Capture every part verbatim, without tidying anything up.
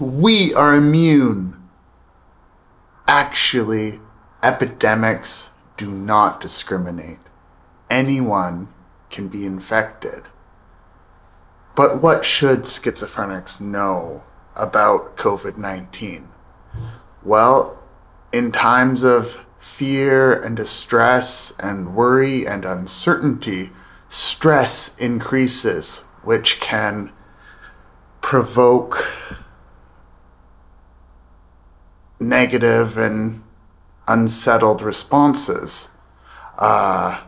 we are immune. Actually, epidemics do not discriminate. Anyone can be infected. But what should schizophrenics know about COVID nineteen? Well, in times of fear and distress and worry and uncertainty, stress increases, which can provoke negative and unsettled responses. Uh,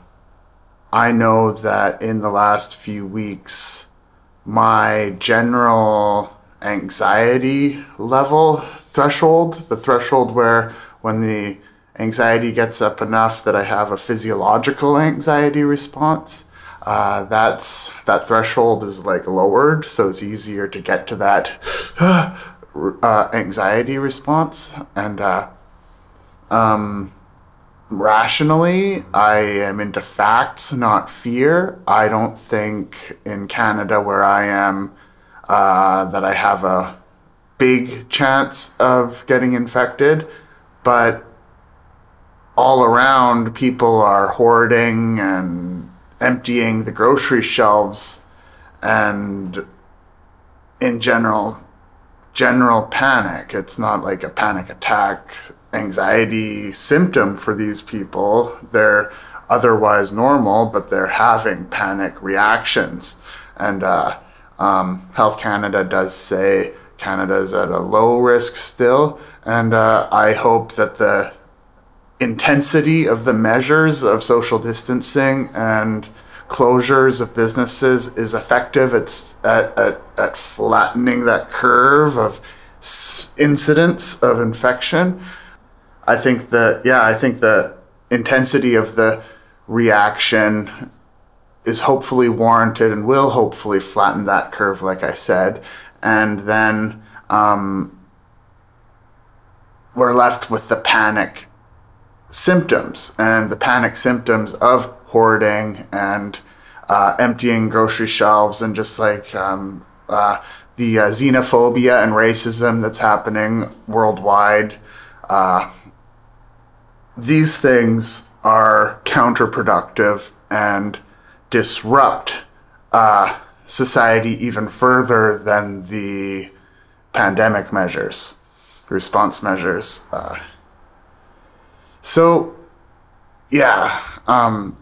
I know that in the last few weeks, my general anxiety level threshold, the threshold where when the anxiety gets up enough that I have a physiological anxiety response, uh, that's, that threshold is like lowered, so it's easier to get to that uh, anxiety response. And uh, um, rationally, I am into facts, not fear. I don't think in Canada where I am uh, that I have a big chance of getting infected, but all around people are hoarding and emptying the grocery shelves and in general, general panic. It's not like a panic attack anxiety symptom for these people. They're otherwise normal, but they're having panic reactions. And uh, um, Health Canada does say Canada is at a low risk still. And uh, I hope that the intensity of the measures of social distancing and closures of businesses is effective at, at, at, at flattening that curve of incidence of infection. I think that, yeah, I think the intensity of the reaction is hopefully warranted and will hopefully flatten that curve, like I said. And then um, we're left with the panic symptoms and the panic symptoms of hoarding and uh, emptying grocery shelves and just like um, uh, the uh, xenophobia and racism that's happening worldwide. Uh, these things are counterproductive and disrupt uh, society even further than the pandemic measures, response measures. Uh, So, yeah, um,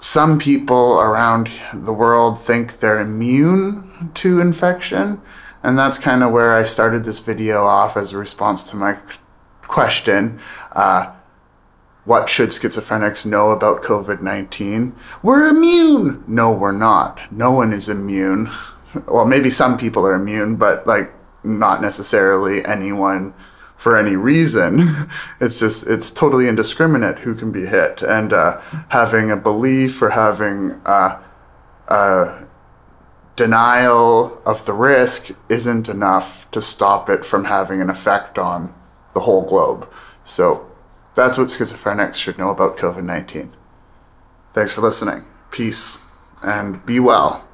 some people around the world think they're immune to infection, and that's kind of where I started this video off as a response to my question, uh, what should schizophrenics know about COVID nineteen? We're immune! No, we're not. No one is immune. Well, maybe some people are immune, but like not necessarily anyone for any reason. It's just, it's totally indiscriminate who can be hit. And uh, having a belief or having uh, a denial of the risk isn't enough to stop it from having an effect on the whole globe. So that's what schizophrenics should know about COVID nineteen. Thanks for listening. Peace and be well.